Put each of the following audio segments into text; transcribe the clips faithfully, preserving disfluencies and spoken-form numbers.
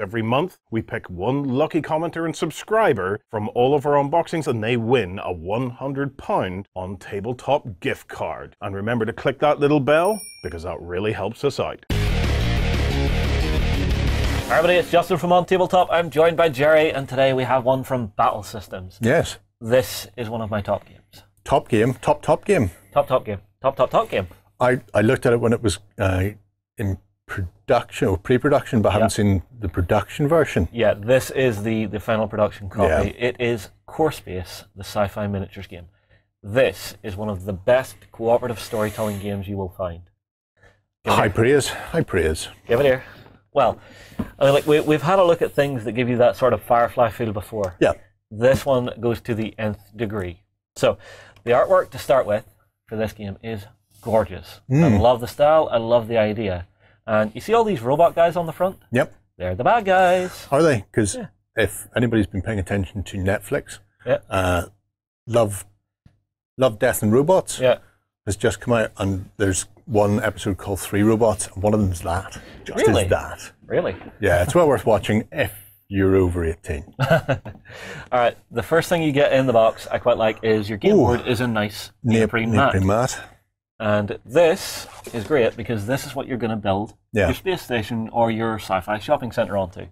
Every month, we pick one lucky commenter and subscriber from all of our unboxings and they win a one hundred pound on tabletop gift card. And remember to click that little bell because that really helps us out. Hi everybody, it's Justin from On Tabletop. I'm joined by Jerry and today we have one from Battle Systems. Yes. This is one of my top games. Top game? Top, top game? Top, top game. Top, top, top game. I, I looked at it when it was uh, in production or pre-production, but yeah. Haven't seen the production version. Yeah, this is the the final production copy. Yeah. It is Core Space, the sci-fi miniatures game. This is one of the best cooperative storytelling games you will find. Give high praise, high praise. Give it here. Well, I mean, like we we've had a look at things that give you that sort of Firefly feel before. Yeah. This one goes to the nth degree. So, the artwork to start with for this game is gorgeous. Mm. I love the style. I love the idea. And you see all these robot guys on the front? Yep. They're the bad guys. Are they? Because yeah. If anybody's been paying attention to Netflix, yep. uh, Love, Love, Death, and Robots yep. has just come out, and there's one episode called Three Robots, and one of them's that. Just really? Is that. Really? Yeah, it's well worth watching if you're over eighteen. All right, the first thing you get in the box I quite like is your game Ooh. board is a nice neoprene mat. mat. And this is great because this is what you're going to build yeah. your space station or your sci-fi shopping centre onto.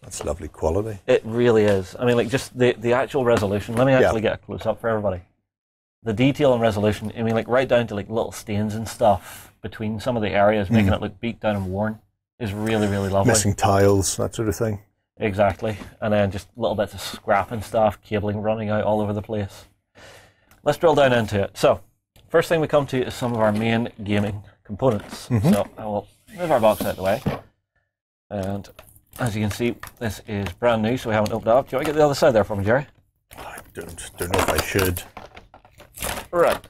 That's lovely quality. It really is. I mean, like just the, the actual resolution. Let me actually yeah. get a close-up for everybody. The detail and resolution, I mean, like right down to like little stains and stuff between some of the areas, making mm. it look beat down and worn, is really, really lovely. Missing tiles, that sort of thing. Exactly. And then just little bits of scrap and stuff, cabling running out all over the place. Let's drill down into it. So, first thing we come to is some of our main gaming components. Mm-hmm. So, I will move our box out of the way. And as you can see, this is brand new, so we haven't opened it up. Do you want to get the other side there for me, Jerry? I don't, don't know if I should. Right.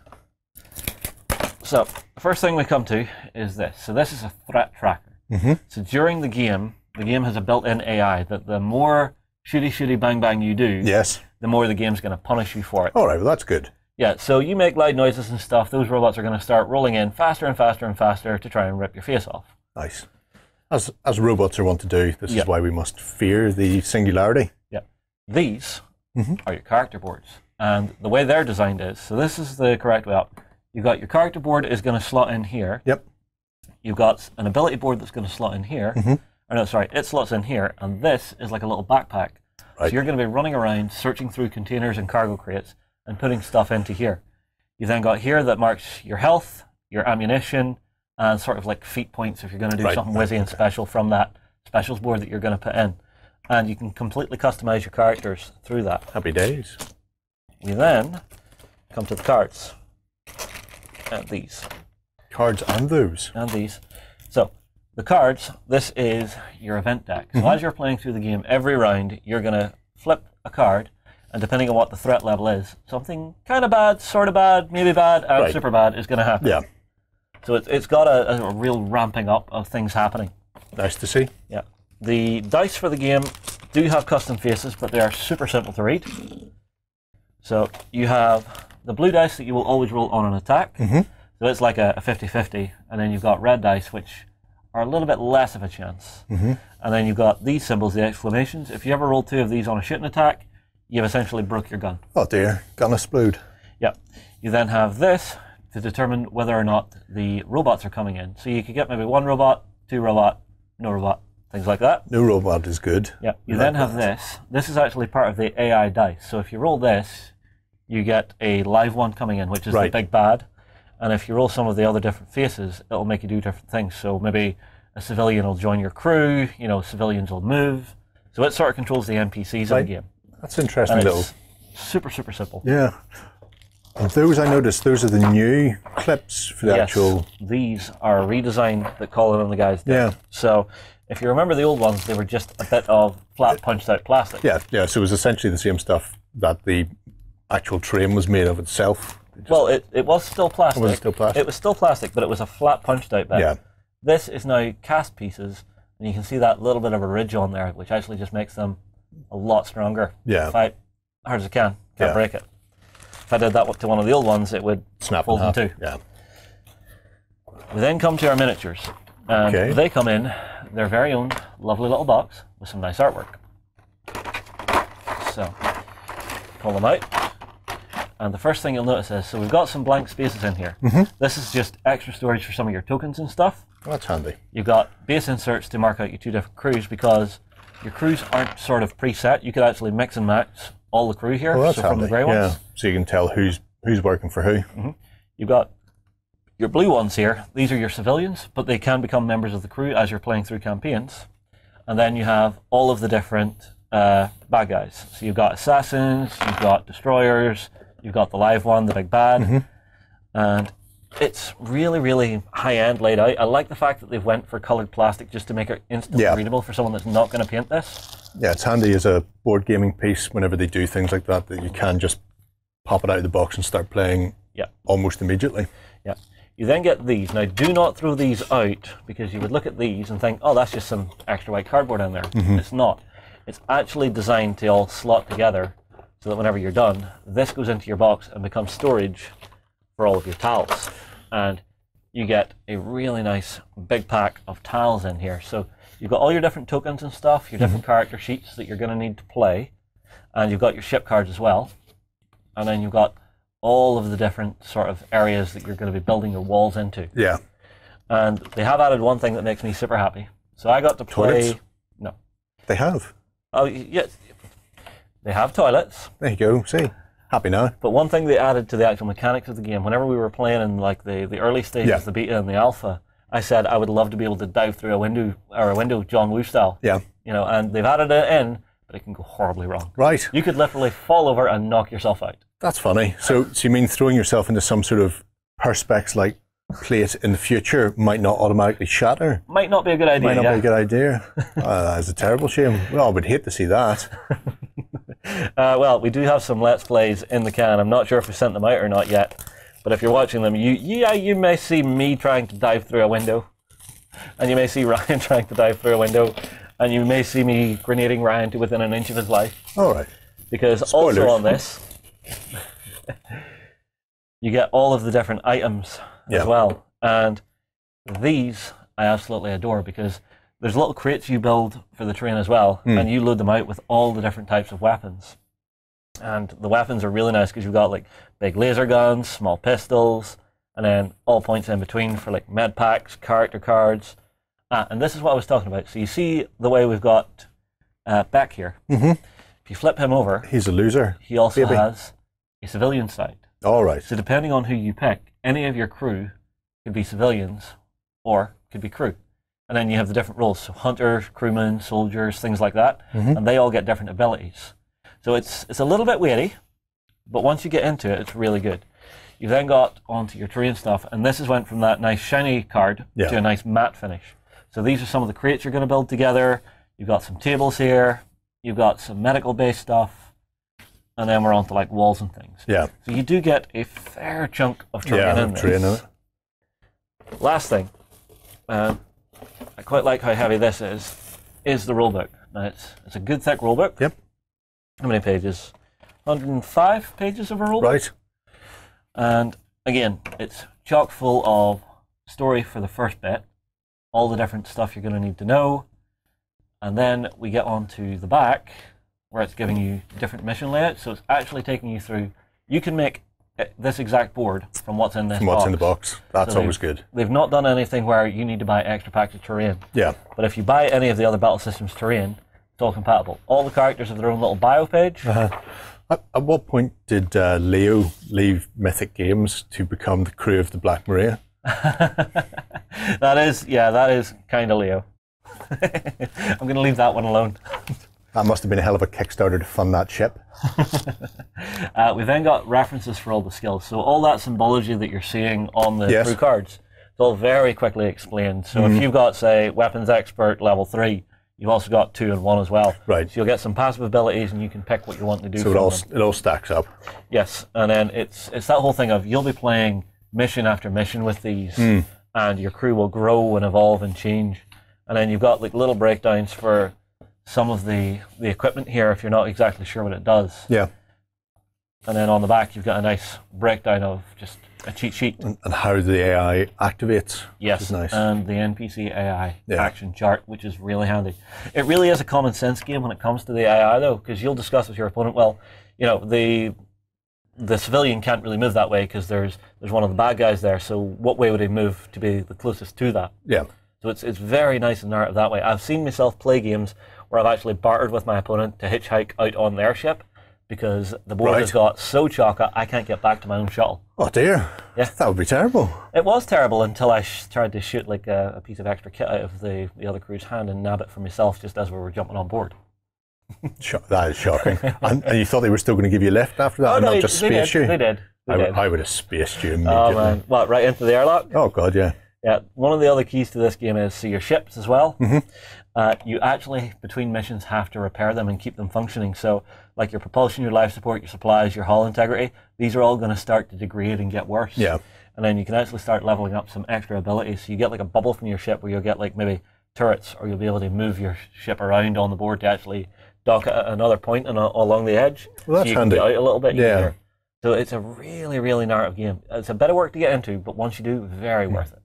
So, the first thing we come to is this. So, this is a threat tracker. Mm-hmm. So, during the game, the game has a built-in A I that the more shooty, shooty, bang, bang you do, yes. the more the game's going to punish you for it. All right, well, that's good. Yeah, so you make loud noises and stuff, those robots are going to start rolling in faster and faster and faster to try and rip your face off. Nice. As as robots are wont to do, this yep. is why we must fear the singularity. Yeah. These mm-hmm. are your character boards, and the way they're designed is, so this is the correct way up. You've got your character board is going to slot in here. Yep. You've got an ability board that's going to slot in here. Mm-hmm. Or no, sorry, it slots in here, and this is like a little backpack. Right. So you're going to be running around, searching through containers and cargo crates, and putting stuff into here. You then got here that marks your health, your ammunition, and sort of like feat points if you're going to do right. something whizzy okay. and special from that specials board that you're going to put in. And you can completely customize your characters through that. Happy days. We then come to the cards. And these. Cards and those. And these. So, the cards, this is your event deck. So mm-hmm. as you're playing through the game, every round, you're going to flip a card, and depending on what the threat level is, something kind of bad, sort of bad, maybe bad, and right. super bad is going to happen. Yeah. So it's, it's got a, a real ramping up of things happening. Nice to see. Yeah. The dice for the game do have custom faces, but they are super simple to read. So you have the blue dice that you will always roll on an attack. Mm-hmm. So it's like a fifty fifty, and then you've got red dice, which are a little bit less of a chance. Mm-hmm. And then you've got these symbols, the exclamations. If you ever roll two of these on a shooting attack, you've essentially broke your gun. Oh dear, gun explode. Yep. You then have this to determine whether or not the robots are coming in. So you could get maybe one robot, two robot, no robot, things like that. No robot is good. Yep. You then have this. This is actually part of the A I dice. So if you roll this, you get a live one coming in, which is the big bad. And if you roll some of the other different faces, it'll make you do different things. So maybe a civilian will join your crew, you know, civilians will move. So it sort of controls the N P Cs right. in the game. That's interesting, and little. It's super, super simple. Yeah. And those, I noticed, those are the new clips for the yes, actual... these are a redesign that Colin and the guys did. Yeah. So if you remember the old ones, they were just a bit of flat, punched-out plastic. Yeah, yeah. So it was essentially the same stuff that the actual train was made of itself. Just, well, it, it was still plastic. Was it still plastic? It was still plastic, but it was a flat punched out bit. Yeah. This is now cast pieces, and you can see that little bit of a ridge on there, which actually just makes them a lot stronger. Yeah. Fight hard as I can, can't yeah. break it. If I did that to one of the old ones, it would snap fold in two. Yeah. We then come to our miniatures, and okay. they come in their very own lovely little box with some nice artwork. So, pull them out. And the first thing you'll notice is, so we've got some blank spaces in here. Mm-hmm. This is just extra storage for some of your tokens and stuff. Well, that's handy. You've got base inserts to mark out your two different crews, because your crews aren't sort of preset. You could actually mix and match all the crew here. Oh, that's so handy. From the grey ones. Yeah. So you can tell who's who's working for who. Mm-hmm. You've got your blue ones here. These are your civilians, but they can become members of the crew as you're playing through campaigns. And then you have all of the different uh, bad guys. So you've got assassins, you've got destroyers, you've got the live one, the big bad, mm-hmm. and it's really, really high-end laid out. I like the fact that they've went for coloured plastic just to make it instantly yeah. readable for someone that's not going to paint this. Yeah, it's handy as a board gaming piece whenever they do things like that, that you can just pop it out of the box and start playing yeah. almost immediately. Yeah. You then get these. Now, do not throw these out, because you would look at these and think, oh, that's just some extra white cardboard in there. Mm-hmm. It's not. It's actually designed to all slot together, so that whenever you're done, this goes into your box and becomes storage for all of your tiles. And you get a really nice big pack of tiles in here. So you've got all your different tokens and stuff, your different mm-hmm. character sheets that you're going to need to play, and you've got your ship cards as well. And then you've got all of the different sort of areas that you're going to be building your walls into. Yeah. And they have added one thing that makes me super happy. So I got to play... Toilets? No. They have? Oh, yes. They have toilets. There you go. See? Happy now. But one thing they added to the actual mechanics of the game, whenever we were playing in like the, the early stages, yeah. the beta and the alpha, I said I would love to be able to dive through a window, or a window John Woo style. Yeah. You know, and they've added it in, but it can go horribly wrong. Right. You could literally fall over and knock yourself out. That's funny. So, so you mean throwing yourself into some sort of perspex-like plate in the future might not automatically shatter? Might not be a good idea. Might not yeah. be a good idea. Oh, that is a terrible shame. Well, I would hate to see that. Uh, well, we do have some Let's Plays in the can. I'm not sure if we sent them out or not yet, but if you're watching them, you yeah, you may see me trying to dive through a window, and you may see Ryan trying to dive through a window, and you may see me grenading Ryan to within an inch of his life. All right. Because spoilers. Also on this, you get all of the different items yeah. as well, and these I absolutely adore, because there's little crates you build for the terrain as well, mm. and you load them out with all the different types of weapons. And the weapons are really nice, because you've got like big laser guns, small pistols, and then all points in between for like med packs, character cards. Ah, and this is what I was talking about. So you see the way we've got uh, Beck here. Mm-hmm. If you flip him over... He's a loser. He also Baby. has a civilian side. All right. So depending on who you pick, any of your crew could be civilians or could be crew. And then you have the different roles, so hunters, crewmen, soldiers, things like that, mm-hmm. and they all get different abilities. So it's it's a little bit weighty, but once you get into it, it's really good. You've then got onto your terrain stuff, and this has went from that nice shiny card yeah. to a nice matte finish. So these are some of the crates you're going to build together. You've got some tables here. You've got some medical-based stuff, and then we're onto like walls and things. Yeah. So you do get a fair chunk of terrain yeah, in this. Terrain in it. Last thing. Um, I quite like how heavy this is, is the rulebook. Now it's, it's a good thick rulebook. Yep. How many pages? one hundred and five pages of a rulebook. Right. And again, it's chock full of story for the first bit, all the different stuff you're going to need to know, and then we get on to the back where it's giving you different mission layouts, so it's actually taking you through. You can make this exact board from what's in this from what's box. in the box. That's so always good. They've not done anything where you need to buy extra packs of terrain. Yeah. But if you buy any of the other Battle Systems terrain, it's all compatible. All the characters have their own little bio page. Uh-huh. At, at what point did uh, Leo leave Mythic Games to become the crew of the Black Maria? That is, yeah, that is kind of Leo. I'm going to leave that one alone. That must have been a hell of a Kickstarter to fund that ship. uh, we've then got references for all the skills. So all that symbology that you're seeing on the yes. crew cards, it's all very quickly explained. So mm. if you've got, say, Weapons Expert level three, you've also got two and one as well. Right. So you'll get some passive abilities and you can pick what you want to do. So it all, it all stacks up. Yes. And then it's, it's that whole thing of you'll be playing mission after mission with these mm. and your crew will grow and evolve and change. And then you've got like little breakdowns for... some of the, the equipment here if you're not exactly sure what it does. Yeah. And then on the back you've got a nice breakdown of just a cheat sheet. And, and how the A I activates. Yes, which is nice. And the N P C A I yeah. action chart, which is really handy. It really is a common sense game when it comes to the A I, though, because you'll discuss with your opponent, well, you know, the the civilian can't really move that way because there's there's one of the bad guys there, so what way would he move to be the closest to that? Yeah. So it's, it's very nice and narrative that way. I've seen myself play games where I've actually bartered with my opponent to hitchhike out on their ship, because the board right. has got so chocker, I can't get back to my own shuttle. Oh dear, yeah. That would be terrible. It was terrible until I sh tried to shoot like a, a piece of extra kit out of the, the other crew's hand and nab it for myself just as we were jumping on board. That is shocking. and, and you thought they were still going to give you lift after that oh, and no, not just space you? They did, they I, did. I would have spaced you immediately. Oh man, what, right into the airlock? Oh god, yeah. Yeah, one of the other keys to this game is, so your ships as well, mm-hmm. uh, you actually, between missions, have to repair them and keep them functioning. So, like your propulsion, your life support, your supplies, your hull integrity, these are all going to start to degrade and get worse. Yeah. And then you can actually start leveling up some extra abilities. So you get like a bubble from your ship where you'll get like maybe turrets, or you'll be able to move your ship around on the board to actually dock at another point and uh, along the edge. Well, that's so you handy. Can get out a little bit yeah. easier. So it's a really, really narrative game. It's a bit of work to get into, but once you do, very mm. worth it.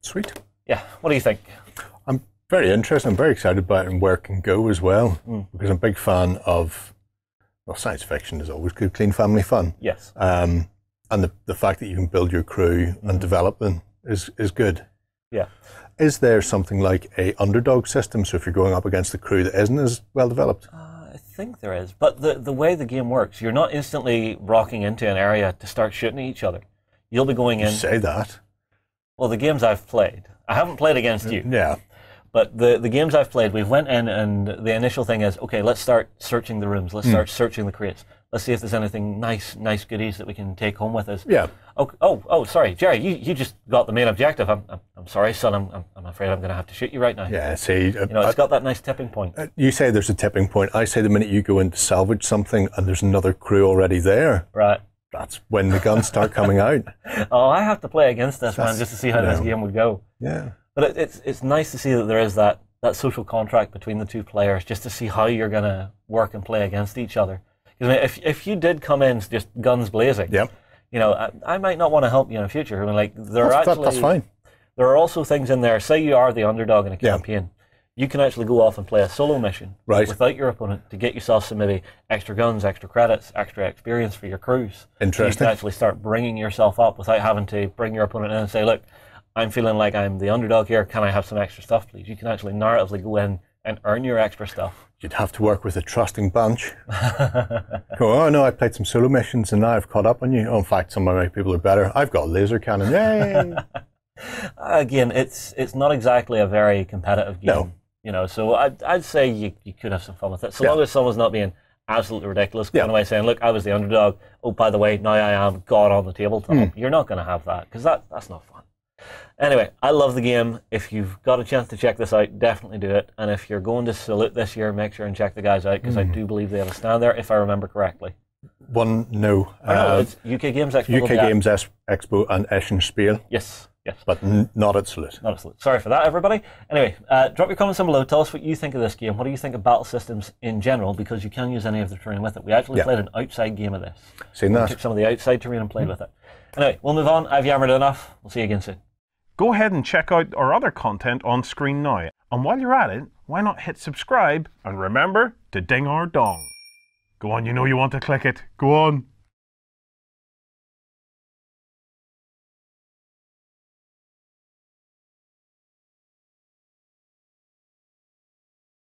Sweet. Yeah, what do you think? I'm very interested, I'm very excited about it and where it can go as well, mm. because I'm a big fan of, well, science fiction is always good, clean family fun. Yes. Um, and the, the fact that you can build your crew mm. and develop them is, is good. Yeah. Is there something like a underdog system, so if you're going up against a crew that isn't as well developed? Uh, I think there is, but the, the way the game works, you're not instantly rocking into an area to start shooting at each other. You'll be going in... You say that. Well, the games I've played, I haven't played against you. Yeah. But the, the games I've played, we've went in and the initial thing is, okay, let's start searching the rooms. Let's mm. start searching the crates. Let's see if there's anything nice, nice goodies that we can take home with us. Yeah. Oh, oh, oh sorry, Jerry, you, you just got the main objective. I'm, I'm, I'm sorry, son, I'm, I'm afraid I'm going to have to shoot you right now. Yeah, see. Uh, you know, it's I, got that nice tipping point. Uh, you say there's a tipping point. I say the minute you go in to salvage something and there's another crew already there. Right. That's when the guns start coming out. Oh, I have to play against this That's, man just to see how you know, this game would go. Yeah. But it, it's it's nice to see that there is that, that social contract between the two players just to see how you're going to work and play against each other. Because I mean, if, if you did come in just guns blazing, yep. you know, I, I might not want to help you in the future. I mean, like, there that's, are actually... That, that's fine. There are also things in there. Say you are the underdog in a campaign. Yeah. You can actually go off and play a solo mission right. without your opponent to get yourself some maybe extra guns, extra credits, extra experience for your crews. Interesting. So you can actually start bringing yourself up without having to bring your opponent in and say, look, I'm feeling like I'm the underdog here. Can I have some extra stuff, please? You can actually narratively go in and earn your extra stuff. You'd have to work with a trusting bunch. Go, oh no, I played some solo missions and now I've caught up on you. Oh, in fact, some of my people are better. I've got a laser cannon. Yay! Again, it's it's not exactly a very competitive game. No. You know, so I'd, I'd say you, you could have some fun with it. So yeah. long as someone's not being absolutely ridiculous, going yeah. away saying, look, I was the underdog. Oh, by the way, now I am God on the tabletop. Mm. You're not going to have that because that, that's not fun. Anyway, I love the game. If you've got a chance to check this out, definitely do it. And if you're going to Salute this year, make sure and check the guys out because mm. I do believe they have a stand there, if I remember correctly. One, no. Uh, no it's U K Games Expo. U K Games Expo and Eschen Spiel. Yes. Yes. But n not at Salute. Not at Salute. Sorry for that, everybody. Anyway, uh, drop your comments down below. Tell us what you think of this game. What do you think of battle systems in general? Because you can use any of the terrain with it. We actually yeah. played an outside game of this. Seen that. We took some of the outside terrain and played mm. with it. Anyway, we'll move on. I've yammered enough. We'll see you again soon. Go ahead and check out our other content on screen now. And while you're at it, why not hit subscribe and remember to ding our dong. Go on, you know you want to click it. Go on.